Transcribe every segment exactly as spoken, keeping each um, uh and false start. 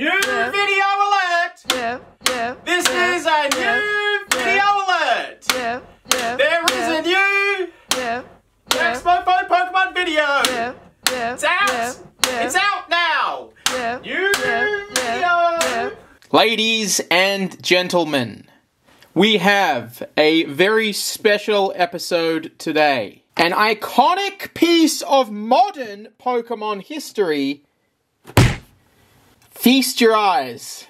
new yeah. video alert! Yeah, yeah. This yeah. is a new yeah. video alert! Yeah, yeah. There yeah. is a new yeah. Yeah. X Y Pokemon video! Yeah, yeah. It's out! Yeah. Yeah. It's out now! Yeah. New yeah. video! Yeah. Ladies and gentlemen, we have a very special episode today. An iconic piece of modern Pokemon history. Feast your eyes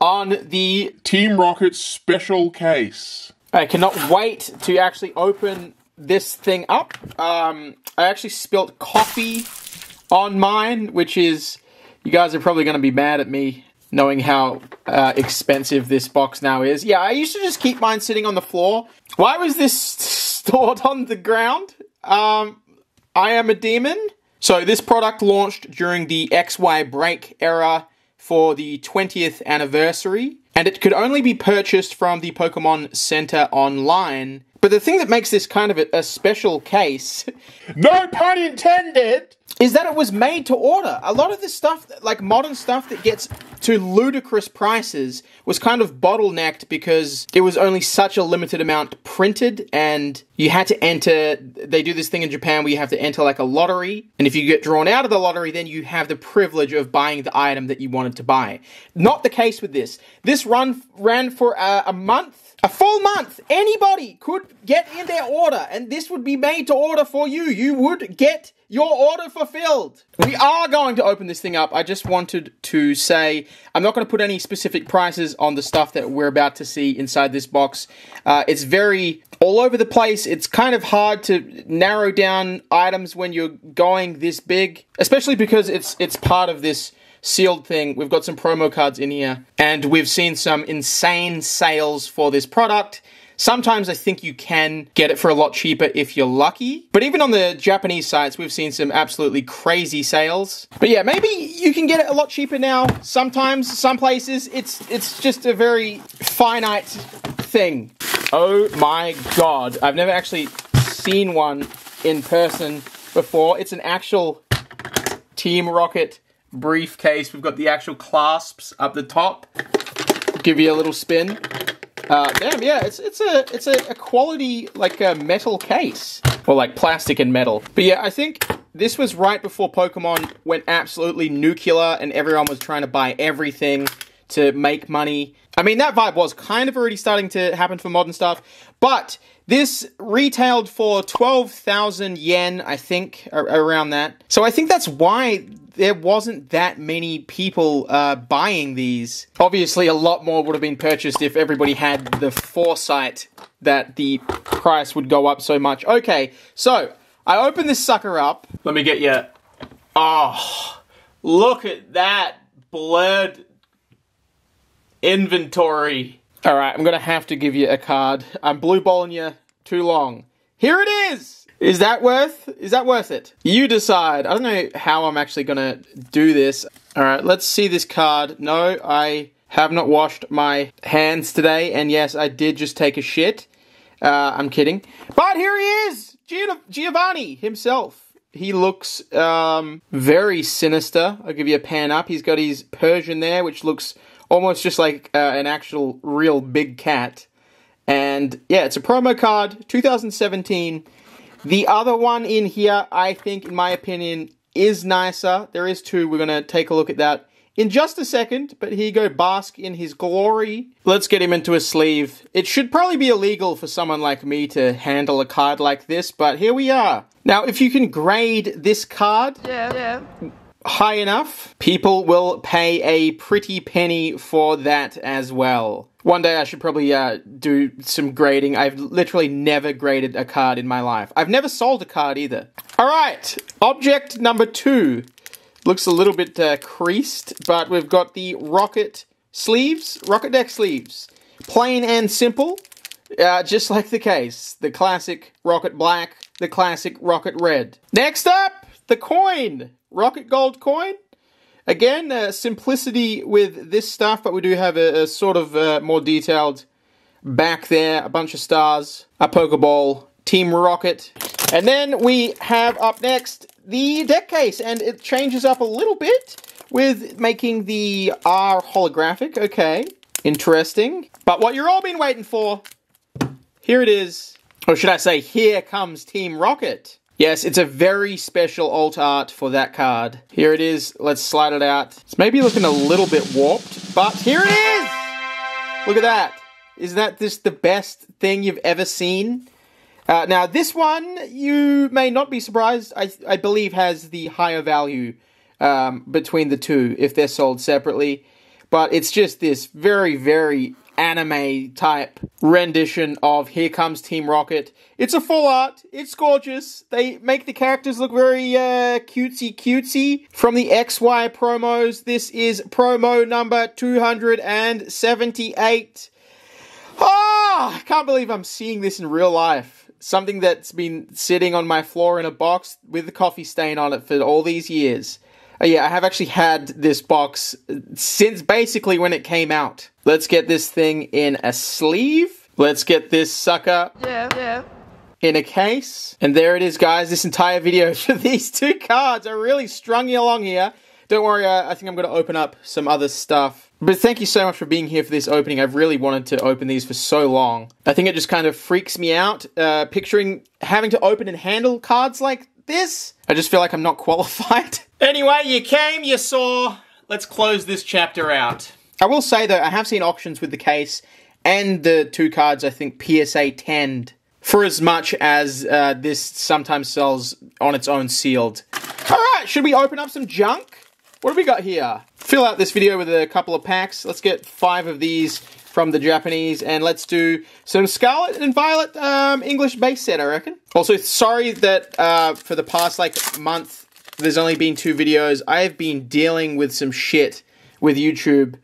on the Team Rocket special case. I cannot wait to actually open this thing up. Um, I actually spilt coffee on mine, which is, you guys are probably going to be mad at me knowing how uh, expensive this box now is. Yeah, I used to just keep mine sitting on the floor. Why was this stored on the ground? Um, I am a demon. So this product launched during the X Y break era for the twentieth anniversary, and it could only be purchased from the Pokemon Center online. But the thing that makes this kind of a, a special case, no pun intended, is that it was made to order. A lot of the stuff, like modern stuff that gets to ludicrous prices, was kind of bottlenecked because it was only such a limited amount printed, and you had to enter, they do this thing in Japan where you have to enter like a lottery, and if you get drawn out of the lottery, then you have the privilege of buying the item that you wanted to buy. Not the case with this. This run ran for uh, a month. A full month, anybody could get in their order, and this would be made to order for you. You would get your order fulfilled. We are going to open this thing up. I just wanted to say, I'm not going to put any specific prices on the stuff that we're about to see inside this box. Uh, it's very all over the place. It's kind of hard to narrow down items when you're going this big, especially because it's it's part of this sealed thing. We've got some promo cards in here, and we've seen some insane sales for this product. Sometimes I think you can get it for a lot cheaper if you're lucky, but even on the Japanese sites, we've seen some absolutely crazy sales. But yeah, maybe you can get it a lot cheaper now. Sometimes, some places, it's it's just a very finite thing. Oh my god, I've never actually seen one in person before. It's an actual Team Rocket briefcase. We've got the actual clasps up the top. Give you a little spin. Uh, damn, yeah, it's it's a it's a, a quality like a metal case, or like plastic and metal. But yeah, I think this was right before Pokemon went absolutely nuclear and everyone was trying to buy everything to make money. I mean, that vibe was kind of already starting to happen for modern stuff, but this retailed for twelve thousand yen, I think, around that. So I think that's why there wasn't that many people uh, buying these. Obviously, a lot more would have been purchased if everybody had the foresight that the price would go up so much. Okay, so I open this sucker up. Let me get you. Oh, look at that blurred inventory. All right, I'm gonna have to give you a card. I'm blue balling you too long. Here it is. Is that worth, is that worth it? You decide. I don't know how I'm actually gonna do this. All right, let's see this card. No, I have not washed my hands today. And yes, I did just take a shit. Uh, I'm kidding. But here he is, Gio Giovanni himself. He looks um, very sinister. I'll give you a pan up. He's got his Persian there, which looks almost just like uh, an actual real big cat. And yeah, it's a promo card, two thousand seventeen. The other one in here, I think, in my opinion, is nicer. There is two. We're going to take a look at that in just a second. But here you go, bask in his glory. Let's get him into a sleeve. It should probably be illegal for someone like me to handle a card like this, but here we are. Now, if you can grade this card yeah. Yeah. high enough, people will pay a pretty penny for that as well. One day I should probably uh, do some grading. I've literally never graded a card in my life. I've never sold a card either. All right, object number two. Looks a little bit uh, creased, but we've got the Rocket sleeves, Rocket Deck sleeves. Plain and simple, uh, just like the case. The classic Rocket Black, the classic Rocket Red. Next up, the coin, Rocket Gold coin. Again, uh, simplicity with this stuff, but we do have a, a sort of uh, more detailed back there. A bunch of stars, a Pokeball, Team Rocket. And then we have up next the deck case, and it changes up a little bit. with making the R holographic. Okay, interesting. But what you've all been waiting for, here it is. Or should I say, here comes Team Rocket. Yes, it's a very special alt art for that card. Here it is. Let's slide it out. It's maybe looking a little bit warped, but here it is! Look at that. Isn't that just the best thing you've ever seen? Uh, now, this one, you may not be surprised, I, I believe has the higher value um, between the two if they're sold separately. But it's just this very, very anime-type rendition of Here Comes Team Rocket. It's a full art. It's gorgeous. They make the characters look very uh, cutesy-cutesy. From the X Y promos, this is promo number two hundred seventy-eight. Oh, I can't believe I'm seeing this in real life. Something that's been sitting on my floor in a box with the coffee stain on it for all these years. Uh, yeah, I have actually had this box since basically when it came out. Let's get this thing in a sleeve. Let's get this sucker yeah, yeah. in a case. And there it is, guys. This entire video for these two cards. I really strung you along here. Don't worry, uh, I think I'm going to open up some other stuff. But thank you so much for being here for this opening. I've really wanted to open these for so long. I think it just kind of freaks me out, uh, picturing having to open and handle cards like this. I just feel like I'm not qualified. Anyway, you came, you saw. Let's close this chapter out. I will say, though, I have seen auctions with the case and the two cards, I think, P S A ten, for as much as uh, this sometimes sells on its own sealed. All right, should we open up some junk? What have we got here? Fill out this video with a couple of packs. Let's get five of these from the Japanese, and let's do some Scarlet and Violet um, English base set, I reckon. Also, sorry that uh, for the past, like, month, there's only been two videos. I've been dealing with some shit with YouTube.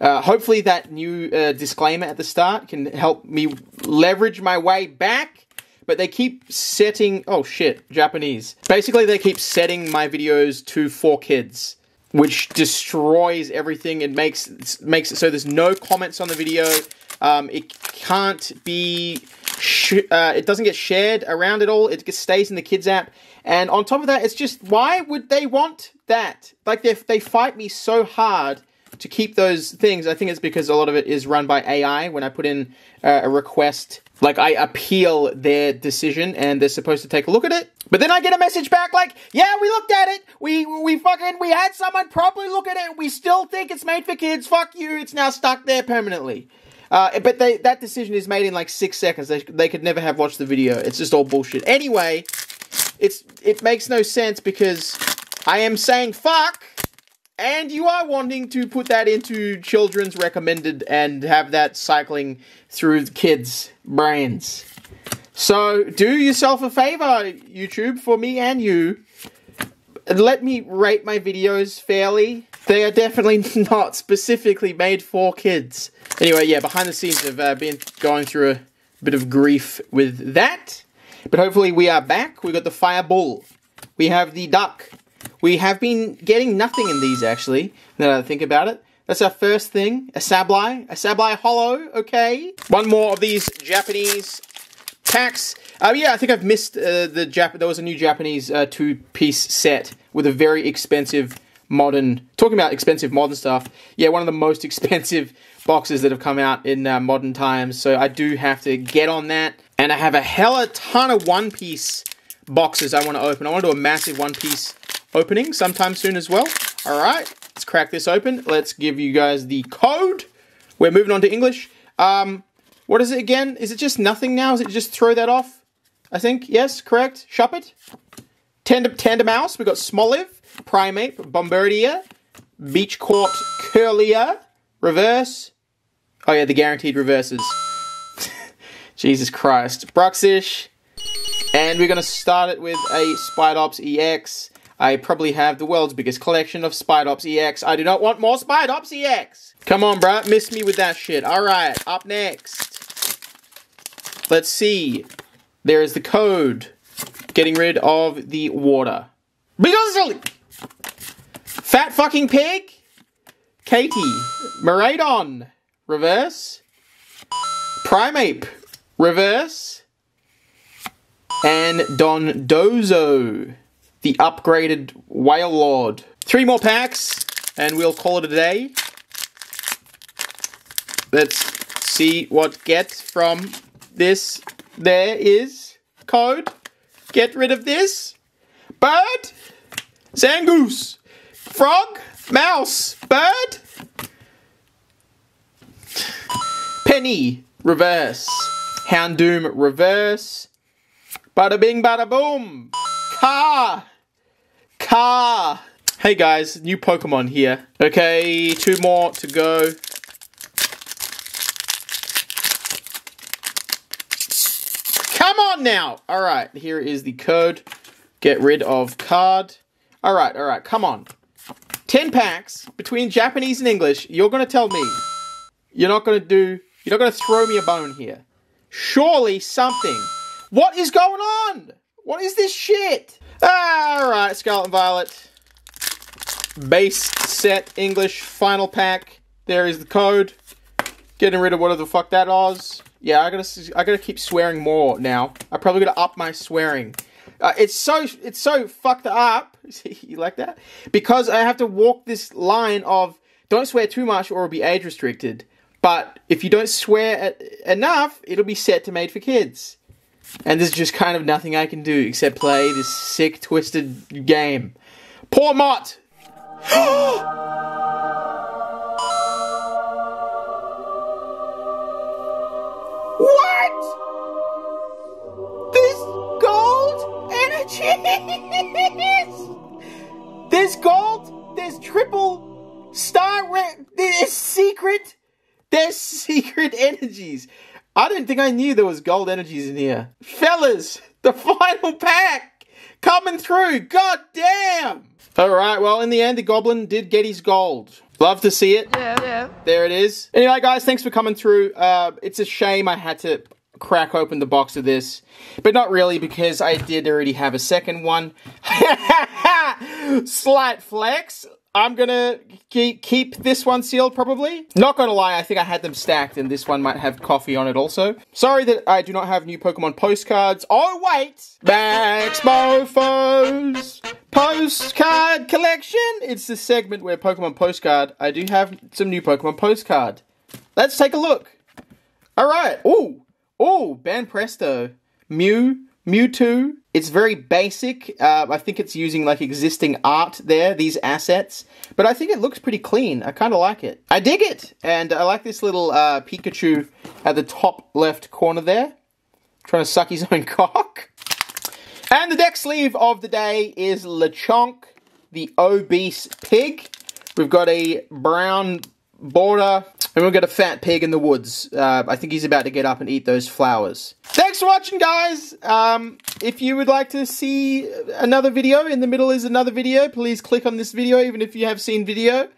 Uh, hopefully that new uh, disclaimer at the start can help me leverage my way back. But they keep setting... Oh, shit. Japanese. Basically, they keep setting my videos to for kids, which destroys everything. It makes makes it so there's no comments on the video. Um, it can't be... Sh uh, it doesn't get shared around at all. It stays in the kids app. And on top of that, it's just... Why would they want that? Like, they, they fight me so hard to keep those things. I think it's because a lot of it is run by A I. When I put in uh, a request... Like, I appeal their decision, and they're supposed to take a look at it. But then I get a message back like, yeah, we looked at it. We we fucking, we had someone properly look at it. We still think it's made for kids. Fuck you. It's now stuck there permanently. Uh, but they, that decision is made in, like, six seconds. They, they could never have watched the video. It's just all bullshit. Anyway, it's it makes no sense because I am saying fuck, and you are wanting to put that into children's recommended and have that cycling through kids' brains. So do yourself a favor, YouTube, for me and you. Let me rate my videos fairly. They are definitely not specifically made for kids. Anyway, yeah, behind the scenes I've uh, been going through a bit of grief with that. But hopefully we are back. We've got the fireball. We have the duck. We have been getting nothing in these, actually, now that I think about it. That's our first thing. A Sabali. A Sabali Hollow. Okay. One more of these Japanese packs. Uh, yeah, I think I've missed uh, the Jap... There was a new Japanese uh, two-piece set with a very expensive modern... Talking about expensive modern stuff. Yeah, one of the most expensive boxes that have come out in uh, modern times. So I do have to get on that. And I have a hella ton of one-piece boxes I want to open. I want to do a massive one-piece opening sometime soon as well. All right, let's crack this open. Let's give you guys the code. We're moving on to English. Um, what is it again? Is it just nothing now? Is it just throw that off? I think, yes, correct. Shuppet. Tandem, tandem Mouse. We've got Smoliv, Primeape, Bombardier, Beach Court, Curlier, Reverse. Oh yeah, the guaranteed reverses. Jesus Christ. Bruxish. And we're going to start it with a Spyder Ops E X. I probably have the world's biggest collection of Spyder Ops E X. I do not want more Spyder Ops E X. Come on, bruh. Miss me with that shit. All right. Up next. Let's see. There is the code. Getting rid of the water. Fat fucking pig. Katie. Maradon. Reverse. Primeape. Reverse. And Don Dozo. The upgraded Whale Lord. Three more packs. and we'll call it a day. Let's see what gets from this. There is code. Get rid of this. Bird. Zangoose. Frog. Mouse. Bird. Penny. Reverse. Houndoom. Reverse. Bada bing bada boom. Car. Car. Hey guys, new Pokemon here. Okay, two more to go. Come on now. All right, here is the code. Get rid of card. All right, all right, come on. Ten packs between Japanese and English. You're gonna tell me you're not gonna do. You're not gonna throw me a bone here. Surely something. What is going on? What is this shit? All right, Scarlet and Violet. Base set English final pack. There is the code. Getting rid of whatever the fuck that was. Yeah, I gotta I gotta keep swearing more now. I probably gotta up my swearing. Uh, it's so it's so fucked up. You like that? Because I have to walk this line of don't swear too much or it'll be age restricted. But if you don't swear enough, it'll be set to made for kids. And there's just kind of nothing I can do except play this sick twisted game. Poor Mott. What? This gold energy. There's gold. There's triple star. There's secret. There's secret energies. I didn't think I knew there was gold energies in here, fellas. The final pack coming through. God damn. Alright, well, in the end, the Goblin did get his gold. Love to see it. Yeah, yeah. There it is. Anyway, guys, thanks for coming through. Uh, it's a shame I had to crack open the box of this. But not really, because I did already have a second one. Slight flex. I'm gonna keep, keep this one sealed, probably. Not gonna lie, I think I had them stacked, and this one might have coffee on it also. Sorry that I do not have new Pokemon postcards. Oh, wait! Max Mofo's Postcard Collection! It's the segment where Pokemon postcard, I do have some new Pokemon postcard. Let's take a look. Alright, ooh, ooh, Banpresto, Mew, Mewtwo. It's very basic. Uh, I think it's using like existing art there, these assets. But I think it looks pretty clean. I kind of like it. I dig it. And I like this little uh, Pikachu at the top left corner there. Trying to suck his own cock. And the deck sleeve of the day is Lechonk, the obese pig. We've got a brown border. And we've got a fat pig in the woods. Uh, I think he's about to get up and eat those flowers. Thanks for watching, guys. Um, if you would like to see another video, in the middle is another video. Please click on this video, even if you have seen video.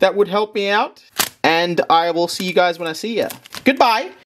That would help me out. And I will see you guys when I see you. Goodbye.